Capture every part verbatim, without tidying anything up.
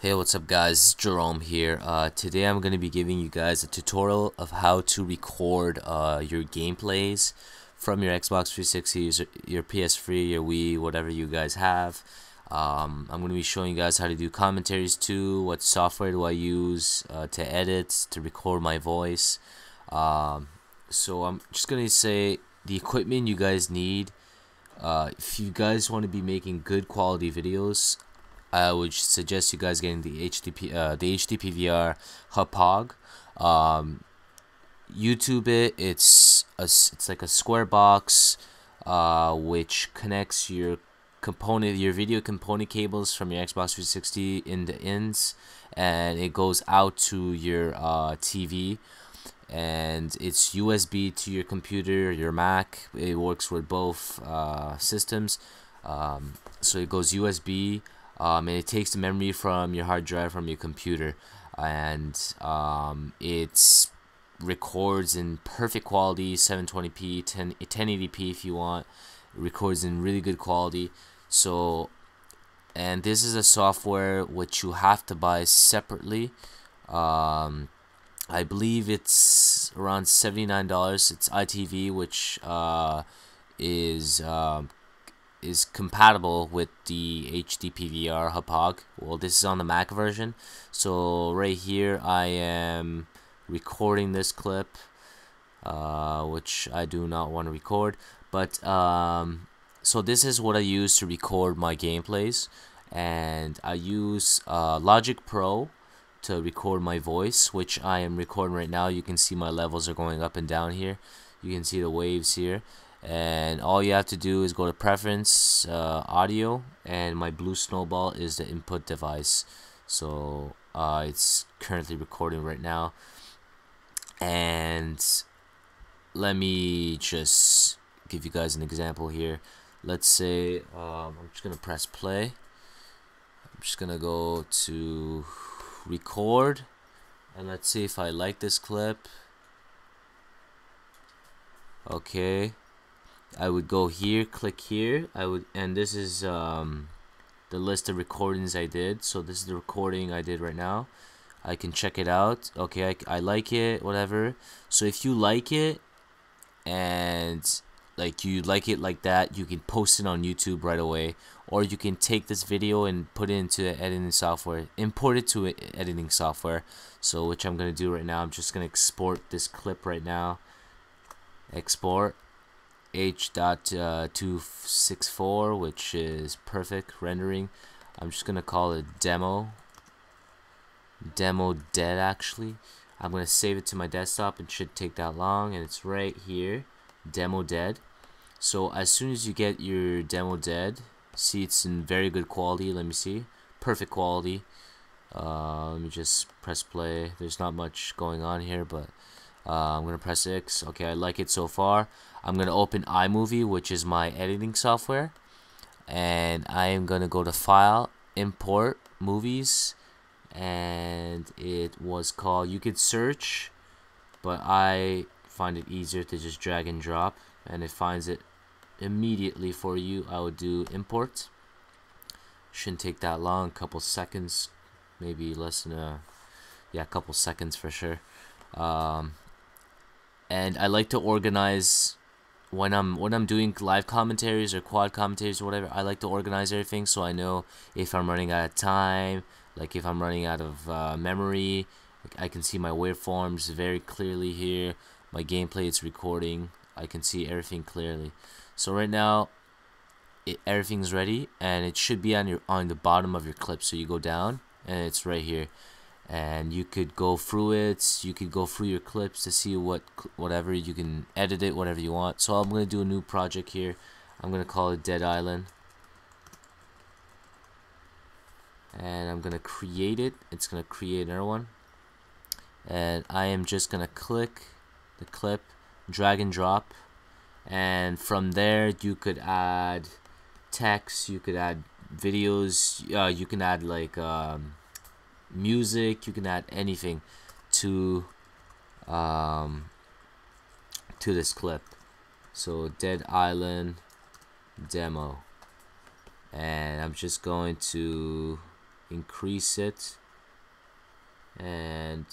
Hey, what's up guys, it's Jerome here. Uh, today I'm going to be giving you guys a tutorial of how to record uh, your gameplays from your Xbox three sixty, your P S three, your Wii, whatever you guys have. Um, I'm going to be showing you guys how to do commentaries too, what software do I use uh, to edit, to record my voice. Um, so I'm just going to say the equipment you guys need. Uh, if you guys want to be making good quality videos, I would suggest you guys getting the H D P, uh, the H D P V R Hauppauge. Um, YouTube it. It's a, it's like a square box, uh, which connects your component, your video component cables from your Xbox three sixty in the ends, and it goes out to your uh, T V, and it's U S B to your computer, your Mac. It works with both uh, systems, um, so it goes U S B. Um, and it takes the memory from your hard drive, from your computer, and um, it records in perfect quality, seven twenty p, ten eighty p if you want. It records in really good quality. So, and this is a software which you have to buy separately. Um, I believe it's around seventy-nine dollars. It's EyeTV, which uh, is uh, is compatible with the H D P V R Hauppauge. Well, this is on the Mac version. So right here I am recording this clip, uh, which I do not want to record, but um, so this is what I use to record my gameplays, and I use uh, Logic Pro to record my voice, which I am recording right now. You can see my levels are going up and down here. You can see the waves here. And all you have to do is go to preference, uh, audio, and my Blue Snowball is the input device. So uh, it's currently recording right now, and let me just give you guys an example here. Let's say um, I'm just gonna press play. I'm just gonna go to record, and let's see if I like this clip. Okay, I would go here, click here. I would, and this is um, the list of recordings I did. So this is the recording I did right now. I can check it out. Okay, I, I like it, whatever. So if you like it, and like you like it like that, you can post it on YouTube right away, or you can take this video and put it into the editing software, import it to editing software. So which I'm gonna do right now. I'm just gonna export this clip right now. Export. H dot two sixty-four, uh, which is perfect rendering. I'm just gonna call it demo demo dead. Actually, I'm gonna save it to my desktop. It should take that long, and it's right here, demo dead. So as soon as you get your demo dead, see, it's in very good quality. Let me see, perfect quality. Uh, let me just press play. There's not much going on here, but Uh, I'm gonna press X. Okay, I like it so far. I'm gonna open iMovie, which is my editing software, and I am gonna go to File, Import, Movies, and it was called, you could search, but I find it easier to just drag and drop, and it finds it immediately for you. I would do Import. Shouldn't take that long, couple seconds, maybe less than a, yeah, couple seconds for sure. Um, And I like to organize when I'm when I'm doing live commentaries or quad commentaries or whatever. I like to organize everything, so I know if I'm running out of time, like if I'm running out of uh, memory, I can see my waveforms very clearly here. My gameplay, it's recording. I can see everything clearly. So right now, it, everything's ready, and it should be on your on the bottom of your clip. So you go down, and it's right here. And you could go through it. You could go through your clips to see what, whatever you can edit it, whatever you want. So I'm gonna do a new project here. I'm gonna call it Dead Island, and I'm gonna create it. It's gonna create another one, and I am just gonna click the clip, drag and drop, and from there you could add text, you could add videos, uh, you can add like. Um, music, you can add anything to um, to this clip. So Dead Island demo, and I'm just going to increase it, and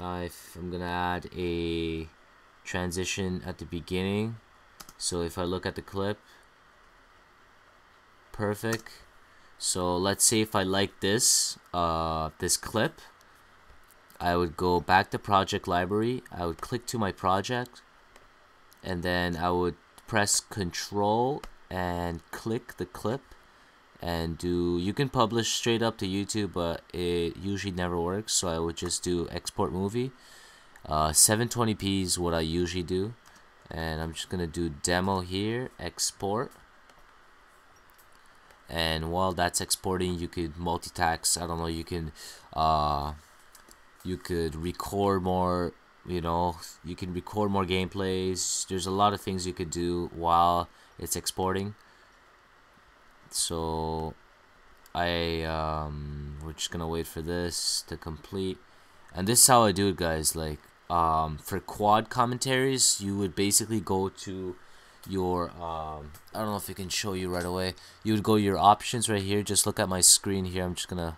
I've, I'm gonna add a transition at the beginning. So if I look at the clip, perfect. So let's say if I like this uh, this clip, I would go back to project library, I would click to my project, and then I would press control and click the clip and do, you can publish straight up to YouTube, but it usually never works, so I would just do export movie. uh, seven twenty p is what I usually do, and I'm just gonna do demo here, export. And while that's exporting, you could multitask. I don't know, you can uh, you could record more, you know, you can record more gameplays. There's a lot of things you could do while it's exporting. So I um, we're just gonna wait for this to complete, and this is how I do it, guys. Like um, for quad commentaries, you would basically go to your um I don't know if it can show you right away. You would go your options right here. Just look at my screen here. I'm just gonna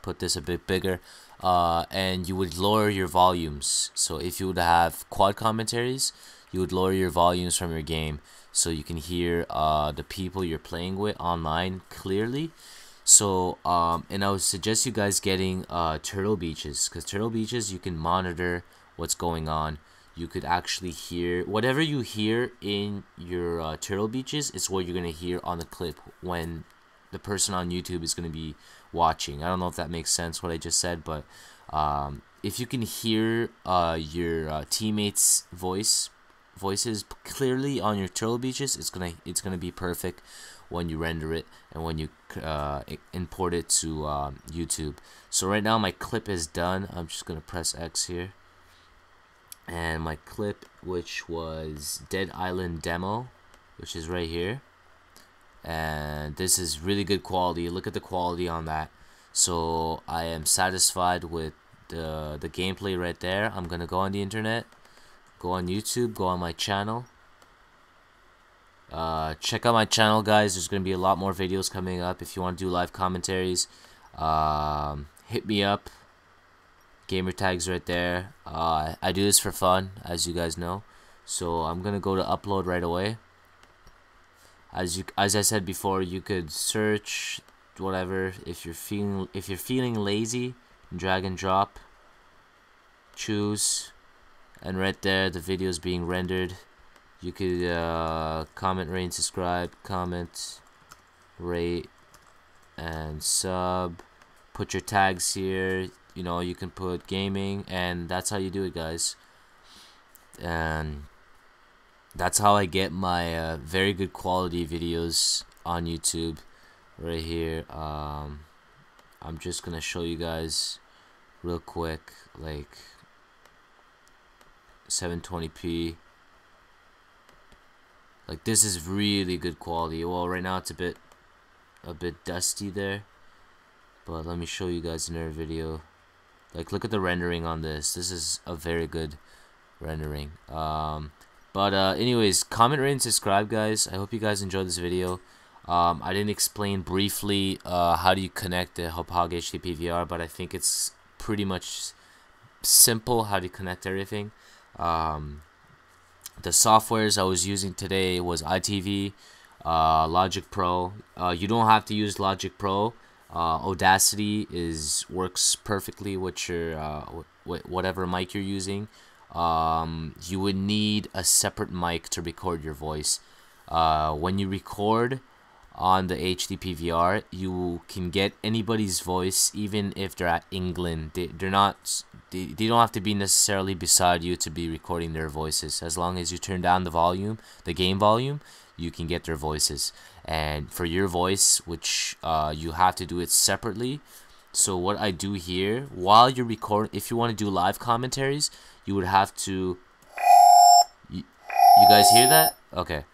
put this a bit bigger, uh and you would lower your volumes. So if you would have quad commentaries, you would lower your volumes from your game so you can hear uh the people you're playing with online clearly. So um and I would suggest you guys getting uh Turtle Beaches, because Turtle Beaches, you can monitor what's going on. You could actually hear whatever you hear in your uh, Turtle Beaches is what you're gonna hear on the clip when the person on YouTube is gonna be watching. I don't know if that makes sense what I just said, but um, if you can hear uh, your uh, teammates' voice voices clearly on your Turtle Beaches, it's gonna it's gonna be perfect when you render it and when you uh, import it to um, YouTube. So right now my clip is done. I'm just gonna press X here. And my clip, which was Dead Island demo, which is right here, and this is really good quality. Look at the quality on that. So I am satisfied with the the gameplay right there. I'm gonna go on the internet, go on YouTube, go on my channel. Uh, check out my channel, guys. There's gonna be a lot more videos coming up. If you want to do live commentaries, um, hit me up. Gamer tags right there. uh, I do this for fun, as you guys know, so I'm gonna go to upload right away. As you as I said before, you could search whatever. If you're feeling if you're feeling lazy, drag and drop, choose, and right there the video is being rendered. You could uh, comment, rate, and subscribe, comment, rate, and sub, put your tags here. You know, you can put gaming, and that's how you do it, guys. And that's how I get my uh, very good quality videos on YouTube right here. um, I'm just gonna show you guys real quick, like seven twenty p. Like, this is really good quality. Well, right now it's a bit a bit dusty there, but let me show you guys another video. Like, look at the rendering on this. This is a very good rendering. Um, but uh, anyways, comment, rate, and subscribe, guys. I hope you guys enjoyed this video. Um, I didn't explain briefly uh, how do you connect the Hauppauge H D P V R, but I think it's pretty much simple how to connect everything. Um, the softwares I was using today was EyeTV, uh, Logic Pro. Uh, you don't have to use Logic Pro. Uh, Audacity is works perfectly with your uh, wh whatever mic you're using. Um, you would need a separate mic to record your voice. Uh, when you record on the H D P V R, you can get anybody's voice, even if they're at England. They they're not they, they don't have to be necessarily beside you to be recording their voices. As long as you turn down the volume, the game volume, you can get their voices. And for your voice, which uh, you have to do it separately. So what I do here, while you're recording, if you want to do live commentaries, you would have to, you, you guys hear that? Okay.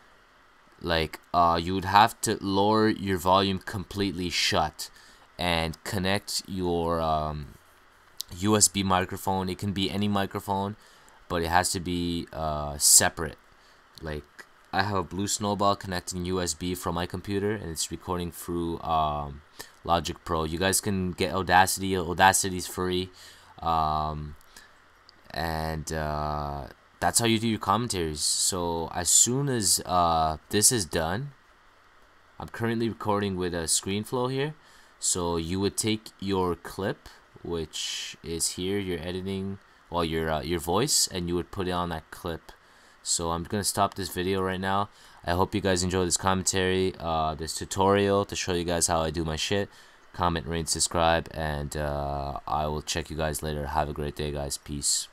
Like, uh, you would have to lower your volume completely shut and connect your um, U S B microphone. It can be any microphone, but it has to be uh, separate. Like, I have a Blue Snowball connecting U S B from my computer, and it's recording through um, Logic Pro. You guys can get Audacity. Audacity is free, um, and uh, that's how you do your commentaries. So as soon as uh, this is done, I'm currently recording with a ScreenFlow here. So you would take your clip, which is here, your editing, well, your uh, your voice, and you would put it on that clip. So I'm gonna stop this video right now. I hope you guys enjoy this commentary, uh, this tutorial to show you guys how I do my shit. Comment, rate, subscribe, and uh, I will check you guys later. Have a great day, guys. Peace.